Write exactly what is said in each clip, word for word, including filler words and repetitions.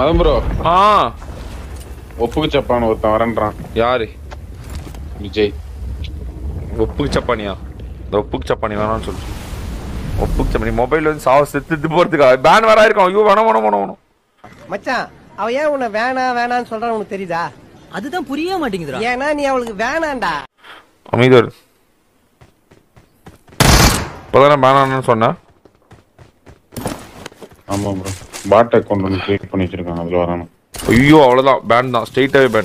Madam bro. Ah. Oppu Chappan otta varandran. Yaar? Vijay. Oppu Chappaniya. The Oppu Chappani varan sollu. Oppu Chappani mobile la saw settu poradhukku ban vara irukum. You vana vana vana. Macha, ava yen una vana vana nu solran unakku theriyada? Adhaan puriya matingudra. Yena nee avalukku vanaanda. Amidor. Padana vana nu sonna. Amma bro. Bot account one create panni vechirukanga adula varana. Ayyo avladha ban da straight away ban.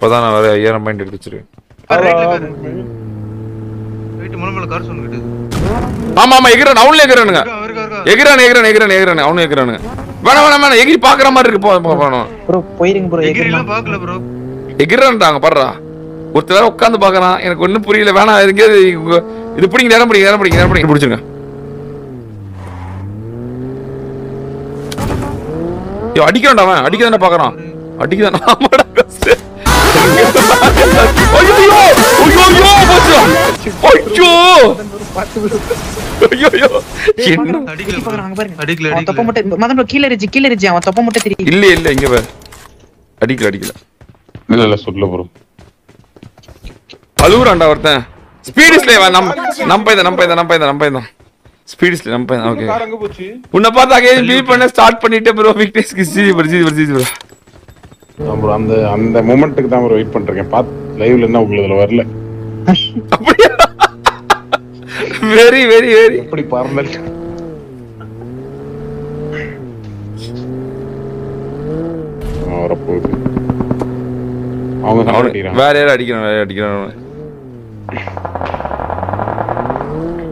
Padana vara five thousand mind edichiru. Right la ban. Wait mulumula car sonu kittu. Amma amma egira down la egiranga. Egira egira egira egira avanu egiranga. Vana vana vana egiri paakra maari irukku paano. Bro poiring bro egirilla paakala bro. Egirranga parra. Oru thara ukkandu paakran enakku onnu puriyala vana irukku idu pidinga neram pidinga neram pidinga neram pidinga pidichunga. Yo, அடிக்கறடா அவன் அடிக்கறத பாக்குறான் அடிக்கறத நாமடா கஷ்ட ஐயோ ஐயோ ஐயோ ஐயோ போச்சு ஐயோ ஐயோ ஐயோ அடிக்கல பாக்குறான் அடிக்கல அடிக்கல தப்ப மட்டும் மதம் கீழ இருந்து கீழ இருந்து அவன் தப்ப மட்டும் தெரியல இல்ல இல்ல இங்க பாரு அடிக்கல அடிக்கல இல்ல இல்ல சுட்ல bro அழுறான்டா வரதன் ஸ்பீட் ஸ்லே நம்ம நம்ம இத நம்ம இத நம்ம இத நம்ம இத Speed is okay. Unna start pannite bro weakness kisi varji varji bro. No bro, and and the moment ku dhaan bro wait panniruken. Paat live la enna ulladhula varala. Very very very. Appadi parallel. Avara poi. Avanga adikira. Vera adikira vera adikira.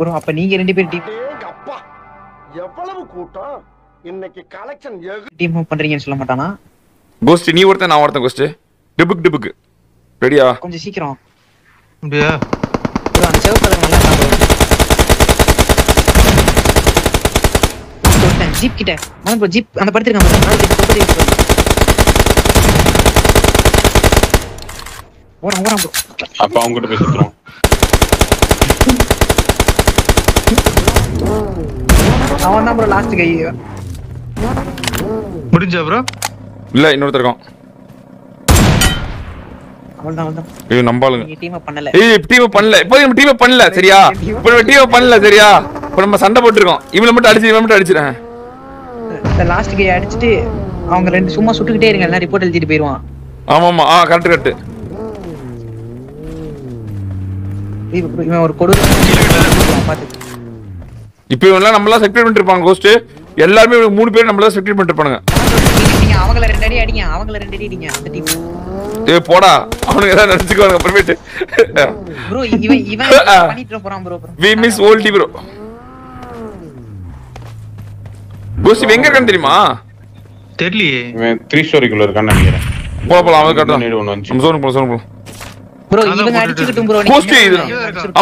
bro அப்ப நீங்க ரெண்டு பேர் team அப்பா எவ்வளவு கூட்டம் இன்னைக்கு collection team பண்றீங்கன்னு சொல்ல மாட்டானா கோஸ்ட் நீ வரதா நான் வரதா கோஸ்ட் டிபுக் டிபுக் ரெடியா கொஞ்சம் சீக்கிரம் அப்படியே bro அந்த சேவல நான் போறேன் ஜீப் கிட்ட நான் bro ஜீப் அந்த படுத்து இருக்கான் bro நான் ஜீப் போட்டு இருக்கேன் ஓட ஓட bro அப்பா அவங்கிட்ட பேசிட்டோம் அவன் தான் bro லாஸ்ட் கை முடிஞ்சா bro இல்ல இன்னொருத்த இருக்கான் அவன்தான் அவன்தான் ஏய் நம்பாளுங்க டீம் பண்ணல ஏய் டீம் பண்ணல இப்போ நம்ம டீம் பண்ணல சரியா இப்போ நம்ம டீம் பண்ணல சரியா இப்போ நம்ம சண்டை போட்டு இருக்கோம் இவளை மட்டும் அடிச்சு இவளை மட்டும் அடிச்சுறேன் இந்த லாஸ்ட் கை அடிச்சிட்டு அவங்க ரெண்டு சும்மா சுட்டுக்கிட்டே இருங்க எல்லாரும் ரிப்போர்ட் எழுதிட்டு போயிடுவான் ஆமா ஆமா ஆ கரெக்ட் கரெக்ட் ஏய் bro இவன் ஒரு கொடு பாத்து இப்போ எல்லாம் நம்மள செக்ரெட் பண்ணிருப்பாங்க கோஸ்ட் எல்லாரும் மூணு பேர் நம்மள செக்ரெட் பண்ணிருப்பாங்க நீங்க அவங்கள ரெண்டு அடி அடிங்க அவங்கள ரெண்டு அடி அடிங்க அந்த டீம் டேய் போடா அவனுங்க எல்லாம் நடந்துக்குவாங்க அப்புறமேட் bro இவன் இவன் பண்ணிட்டு போறான் bro we miss all team bro ghost எங்க இருக்கான் தெரியுமா தெரியலையே இவன் three ஸ்டோரிக்குள்ள இருக்கான் நினைக்கிறேன் போல போல அவன் கட்டா நம்ம சோன் போல சோன் போல bro இவன் அடிச்சிட்டு bro கோஸ்ட்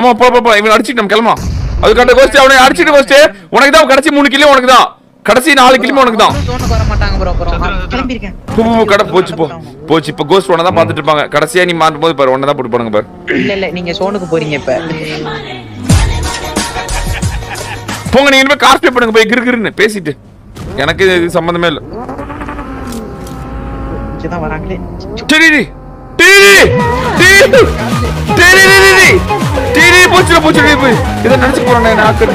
ஆமா போல போல இவன் அடிச்சிட்டு நம்ம கிளம்பலாம் அதுக்கட்ட கோஸ்ட் அவனை அடிச்சிட்டு கோஸ்ட் உனக்கு தான் கடைசி மூணு கிலோ உனக்கு தான் கடைசி நாலு கிலோ உனக்கு தான் சோனுக்கு வர மாட்டாங்க bro கிளம்பி இருக்கேன் பூ கட போச்சு போ போச்சு இப்ப கோஸ்ட் உடனே தான் பாத்துட்டு இருப்பாங்க கடைசியா நீ மாட்டும் போது பாரு உடனே தான் போட்டு போடுங்க பாரு இல்ல இல்ல நீங்க சோனுக்கு போறீங்க இப்ப போங்க நீங்க என்ன காஸ்ட் பே பண்ணுங்க போய் கிறுகிறுன்னு பேசிட்டு எனக்கு இது சம்பந்தமே இல்ல இங்க தான் வராங்களே டேடி டேடி டேடி டேடி போச்சு போச்சு போய் இத நடந்து போறானே நாக்கடி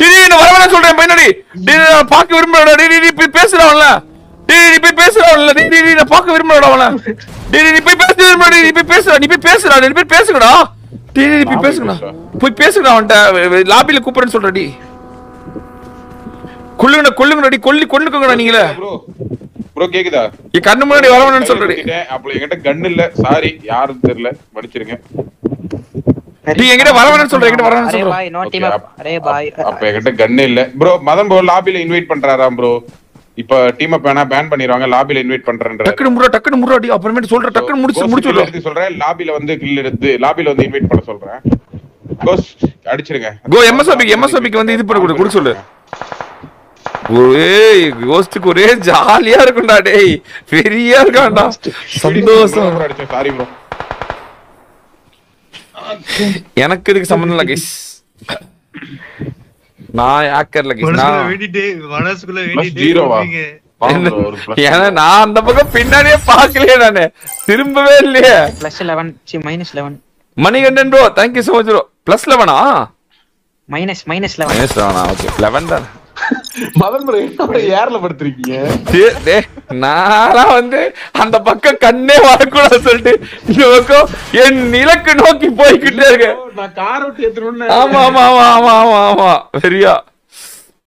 டேடி என்ன வரவன சொல்றேன் பையனடி டேடி நான் பாக்க விரும்பறடா டேடி நீ போய் பேசுறானல டேடி நீ போய் பேசுறானல டேடி நீ நான் பாக்க விரும்பறடா அவன டேடி நீ போய் பேசு விரும்பறடா நீ போய் பேசுற நீ போய் பேசுற நீ போய் பேசுடா டேடி நீ போய் பேசுடா போய் பேசுடா அவன்ட்ட லாபில கூப்பிடுறேன்னு சொல்றடி குள்ளுங்க கொல்லுங்கடி கொல்லி கொன்னுக்குங்கடா நீங்களே bro கேக்குதா நீ கண்ணு முன்னாடி வரவனன்னு சொல்றடி அப்ப என்கிட்ட கன் இல்ல சாரி யாரும் தெரியல மன்னிச்சிடுங்க நீ எங்கடே வரவன்னு சொல்ற எங்கடே வரவன்னு சொல்ற அரே பாய் நோ டீம் அப் அரே பாய் அப்ப எங்கட்ட கன் இல்ல bro மதன் bro லாபில இன்வைட் பண்றாராம் bro இப்ப டீம் அப் வேணா பேன் பண்ணிடுவாங்க லாபில இன்வைட் பண்றேன்ற டக்குனு முற டக்குனு முற அடி அப்புறமேட்டு சொல்ற டக்குனு முடிச்சு முடிச்சு சொல்றேன் லாபில வந்து கில் எடுத்து லாபில வந்து இன்வைட் பண்ண சொல்றேன் கோஸ் அடிச்சிடுங்க கோ எம்எஸ்ஓபி எம்எஸ்ஓபிக்கு வந்து இது பண்ண குடு சொல்லு ஏய் கோஸ்ட் ஒரே ஜாலியா இருக்குடா டேய் பெரிய இருக்காடா சந்தோஷம் சாரி bro எனக்கு இதுக்கு சம்பந்தம் இல்ல गाइस நான் ஹேக்கர்ல गाइस நான் வெடிட்டே வனஸ்குள்ள வெடிட்டே இருக்கீங்க ஏனா நான் அந்த பக்கம் பின்னாடியே பார்க்கலையே நானே திரும்பவே இல்லையே plus eleven minus eleven Manikandan bro thank you so much bro plus eleven ஆ minus minus eleven minus eleven okay eleven தான் மதன் bro என்ன ஏர்ல படுத்துறீங்க டேய் நானா வந்து அந்த பக்கம் கண்ணே வரக்கூடாது சொல்லிட்டு நோக்கோ என் நிலக்கு நோக்கி போயிட்டே இருக்கேன் நான் கார் ஓட்டி ஏத்துறேன்னு ஆமா ஆமா ஆமா ஆமா ஆமா சரியா